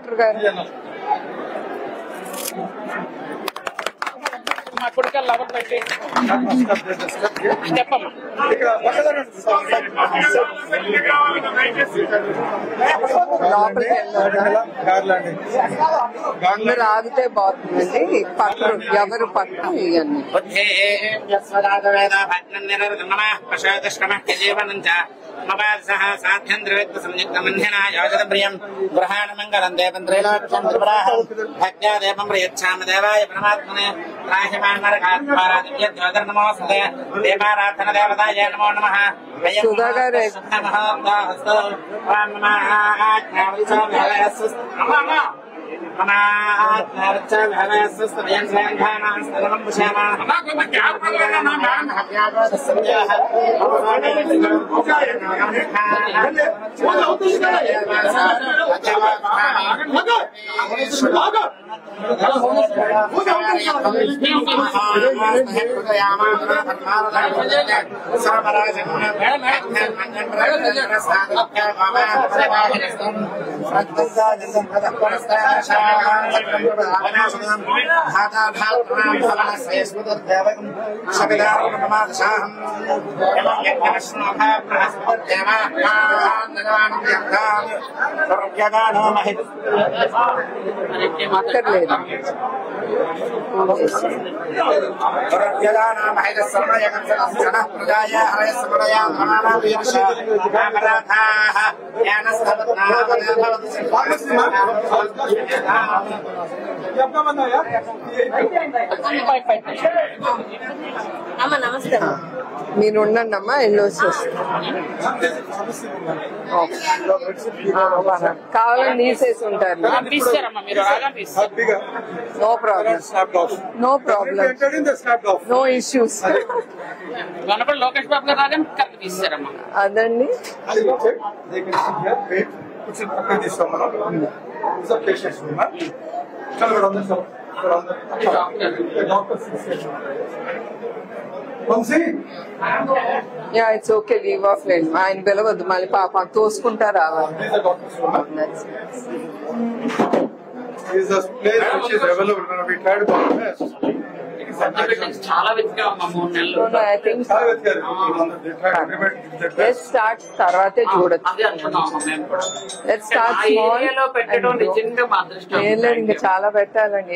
Doctor గారు మా కొడుకు లవర్ పెట్టి చెప్పమ్మ ఇక్కడ బకదరు గార్లాండి గార్ల ఆగితే బాగుంటుంది పక్కన ఎవరు పక్కన ఇయన్ని ఏ ఏ యస్వరాదవేన భగ్ననిరర్మణ ప్రశయతష్కమ జీవనంచ మవాసః సాధ్యంద్రవేత్త సంయుక్తమన్యన యోజన ప్రియం గ్రహాణమంగళం దేవం త్రైలోక్య చంద్రప్రాహ భక్త్యా దేవం ప్రయచ్ఛామి దేవాయ పరమాత్మనే రాహిమానర కాత్వారాధ్య జ్యోతిర్ నమోస్తతే దేవారాధన దేవతాయ నమో నమః సుధాగరే మహాదాసో వామహాజ్ఞావిచ భవయస్సు నమః అమ్మ నమస్తే మీరు ఉండండమ్మా ఎల్లోసి వస్తాను కావాలని నీసేసి ఉంటారు no problem no problem no issues Lokesh Babu గారు అదండి it's okay leave offline ఆయన పిలవద్దు మళ్ళీ పాప తోసుకుంటారా తర్వాతే చూడొచ్చు ఏం లేదు ఇంకా చాలా పెట్టాలండి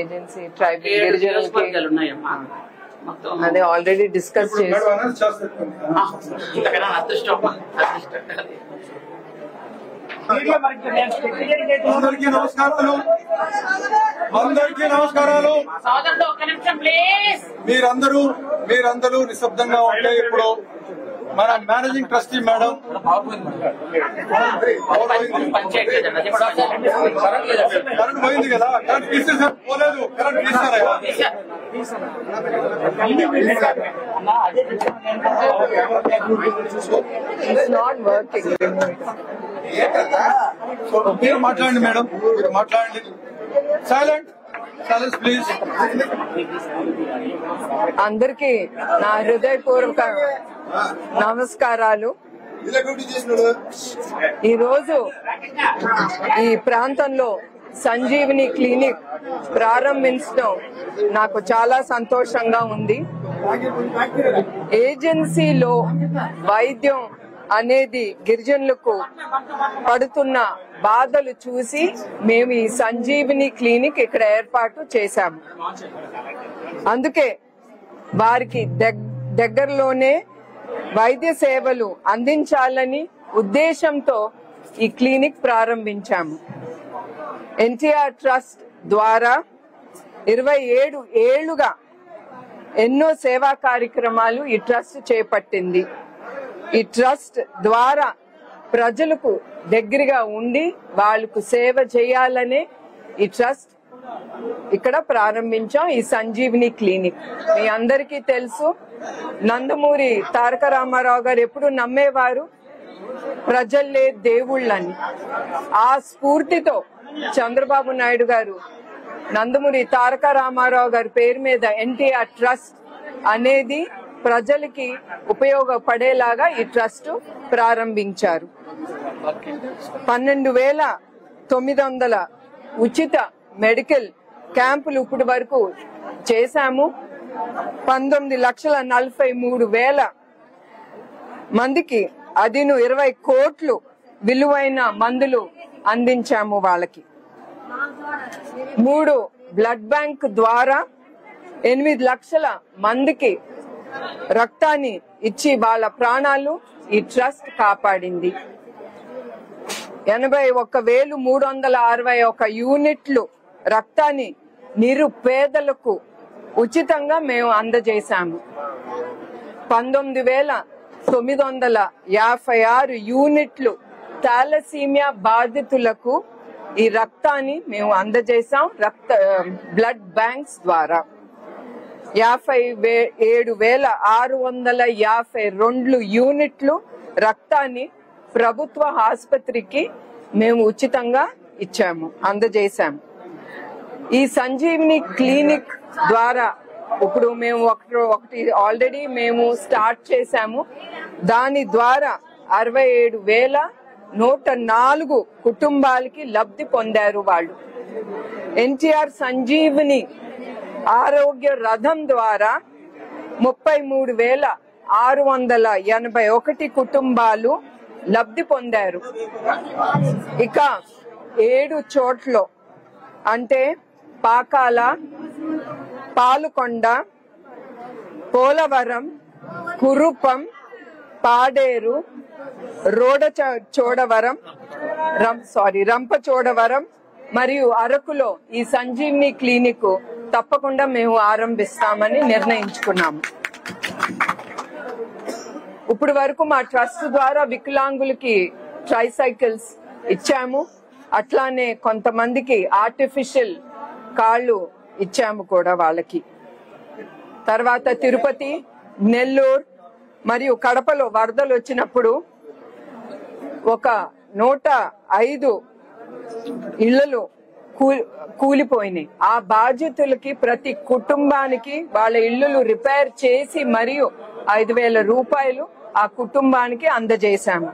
ఏజెన్సీ ట్రైబల్ అదే ఆల్రెడీ డిస్కస్ చేసి అందరికీ నమస్కారాలు మీరందరూ నిశ్శబ్దంగా ఉంటే ఇప్పుడు మన మేనేజింగ్ ట్రస్టీ మేడం కరెంట్ పోయింది కదా కరెంట్ తీసేసారు పోలేదు కరెంట్ తీసారా మీరు మాట్లాడండి మేడం మీరు మాట్లాడండి సైలెంట్ అందరికీ నా హృదయపూర్వక నమస్కారాలు. ఈరోజు ఈ ప్రాంతంలో సంజీవిని క్లినిక్ ప్రారంభించడం నాకు చాలా సంతోషంగా ఉంది. ఏజెన్సీలో వైద్యం అనేది గిరిజనులకు పడుతున్న బాధలు చూసి మేము ఈ సంజీవిని క్లినిక్ ఇక్కడ ఏర్పాటు చేశాము. అందుకే వారికి దగ్గరలోనే వైద్య సేవలు అందించాలని ఉద్దేశంతో ఈ క్లినిక్ ప్రారంభించాము. ఎన్టీఆర్ ట్రస్ట్ ద్వారా 27 ఏళ్లుగా ఎన్నో సేవా కార్యక్రమాలు ఈ ట్రస్ట్ చేపట్టింది. ఈ ట్రస్ట్ ద్వారా ప్రజలకు దగ్గరగా ఉండి వాళ్లకు సేవ చేయాలనే ఈ ట్రస్ట్ ఇక్కడ ప్రారంభించాం ఈ సంజీవిని క్లినిక్. మీ అందరికీ తెలుసు నందమూరి తారక రామారావు గారు ఎప్పుడు నమ్మేవారు ప్రజల్లే దేవుళ్ళని. ఆ స్ఫూర్తితో చంద్రబాబు నాయుడు గారు నందమూరి తారక రామారావు గారి పేరు మీద ఎన్టీఆర్ ట్రస్ట్ అనేది ప్రజలకి ఉపయోగపడేలాగా ఈ ట్రస్ట్ ప్రారంభించారు. 12,000 900 ఉచిత మెడికల్ క్యాంపులు ఇప్పటి వరకు చేశాము. 19,43,000 మందికి అదిను 20 కోట్ల విలువైన మందులు అందించాము. వాళ్ళకి 3 బ్లడ్ బ్యాంక్ ద్వారా 8 లక్షల మందికి రక్తాన్ని ఇచ్చి వాళ్ళ ప్రాణాలు ఈ ట్రస్ట్ కాపాడింది. 81,361 యూనిట్లు రక్తాన్ని నిరుపేదలకు ఉచితంగా మేము అందజేశాము. 19,956 యూనిట్లు థాలసీమియా బాధితులకు ఈ రక్తాన్ని మేము అందజేశాం. బ్లడ్ బ్యాంక్స్ ద్వారా 57,652 యూనిట్లు రక్తాన్ని ప్రభుత్వ ఆసుపత్రికి మేము ఉచితంగా ఇచ్చాము, అందజేశాము. ఈ సంజీవిని క్లినిక్ ద్వారా ఇప్పుడు మేము ఒకటి ఆల్రెడీ మేము స్టార్ట్ చేశాము. దాని ద్వారా 67,104 కుటుంబాలకి లబ్ధి పొందారు వాళ్ళు. ఎన్టీఆర్ సంజీవిని ఆరోగ్య రథం ద్వారా 33,681 కుటుంబాలు లబ్ధి పొందారు. ఇక 7 చోట్ల అంటే పాకాల, పాలకొండ, పోలవరం, కురుపం, పాడేరు, రంపచోడవరం మరియు అరకులో ఈ సంజీవిని క్లినిక్ తప్పకుండా మేము ఆరంభిస్తామని నిర్ణయించుకున్నాము. ఇప్పుడు వరకు మా ట్రస్ట్ ద్వారా వికలాంగులకి ట్రైసైకిల్స్ ఇచ్చాము. అట్లానే కొంతమందికి ఆర్టిఫిషియల్ కాళ్ళు ఇచ్చాము కూడా వాళ్ళకి. తర్వాత తిరుపతి, నెల్లూరు మరియు కడపలో వరదలు వచ్చినప్పుడు 105 ఇళ్లలు కూలిపోయినాయి. ఆ బాధితులకి ప్రతి కుటుంబానికి వాళ్ళ ఇళ్లు రిపేర్ చేసి మరియు 5,000 రూపాయలు ఆ కుటుంబానికి అందజేశాము.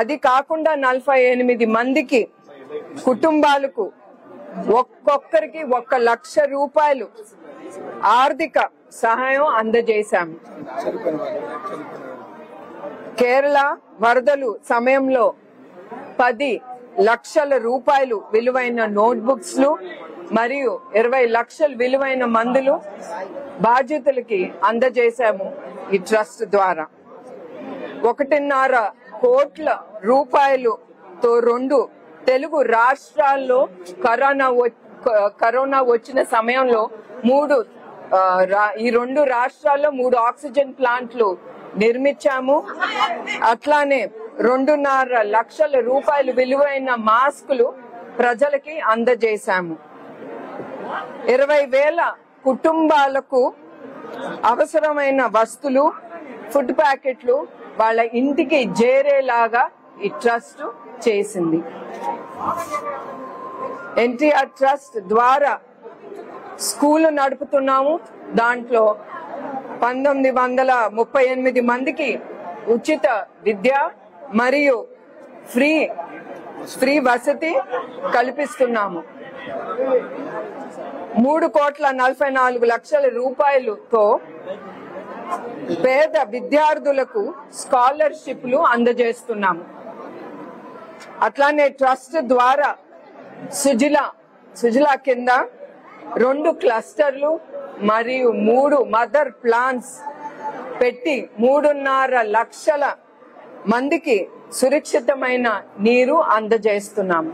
అది కాకుండా 48 మందికి కుటుంబాలకు ఒక్కొక్కరికి 1,00,000 రూపాయలు ఆర్థిక సహాయం అందజేశాము. కేరళ వరదలు సమయంలో 10 లక్షల రూపాయలు విలువైన నోట్బుక్స్ మరియు 20 లక్షలు విలువైన మందులు బాధితులకి అందజేశాము ఈ ట్రస్ట్ ద్వారా. 1.5 కోట్ల రూపాయలుతో 2 తెలుగు రాష్ట్రాల్లో కరోనా వచ్చిన సమయంలో 2 రాష్ట్రాల్లో 3 ఆక్సిజన్ ప్లాంట్లు నిర్మించాము. అట్లానే 2.5 లక్షల రూపాయలు విలువైన మాస్కులు ప్రజలకి అందజేశాము. 20,000 కుటుంబాలకు అవసరమైన వస్తువులు, ఫుడ్ ప్యాకెట్లు వాళ్ళ ఇంటికి చేరేలాగా ఈ ట్రస్ట్ చేసింది. ఎన్టీఆర్ ట్రస్ట్ ద్వారా స్కూల్ నడుపుతున్నాము. దాంట్లో 1,938 మందికి ఉచిత విద్య మరియు ఫ్రీ వసతి కల్పిస్తున్నాము. 3,44,00,000 రూపాయలుతో పేద విద్యార్థులకు స్కాలర్షిప్లు అందజేస్తున్నాము. అట్లానే ట్రస్ట్ ద్వారా సుజిల కింద 2 క్లస్టర్లు మరియు 3 మదర్ ప్లాన్స్ పెట్టి 3.5 లక్షల మందికి సురక్షితమైన నీరు అందజేస్తున్నాము.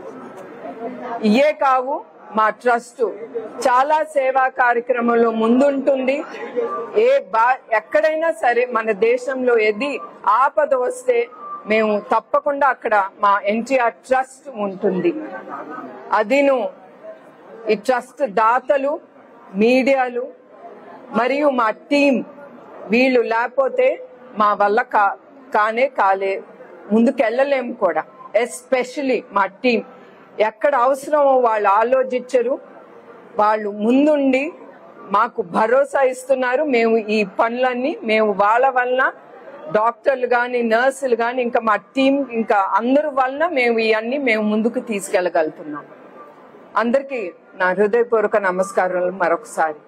ఇయే కావు మా ట్రస్ట్ చాలా సేవా కార్యక్రమంలో ముందుంటుంది. ఎక్కడైనా సరే మన దేశంలో ఏది ఆపద వస్తే మేము తప్పకుండా అక్కడ మా ఎన్టీఆర్ ట్రస్ట్ ఉంటుంది. అదిను ఈ ట్రస్ట్ దాతలు, మీడియాలు మరియు మా టీం వీళ్ళు లేకపోతే మా వల్ల కానే ముందుకెళ్ళలేము కూడా. ఎస్పెషలీ మా టీం ఎక్కడ అవసరమో వాళ్ళు ఆలోచించరు. వాళ్ళు ముందుండి మాకు భరోసా ఇస్తున్నారు. మేము ఈ పనులన్నీ మేము వాళ్ళ వల్ల డాక్టర్లు గాని నర్సులు గాని ఇంకా మా టీం ఇంకా అందరి వల్న మేము ఇయన్ని మేము ముందుకు తీసుకెళ్లగలుగుతున్నాం. అందరికీ నా హృదయపూర్వక నమస్కారాలు మరొకసారి.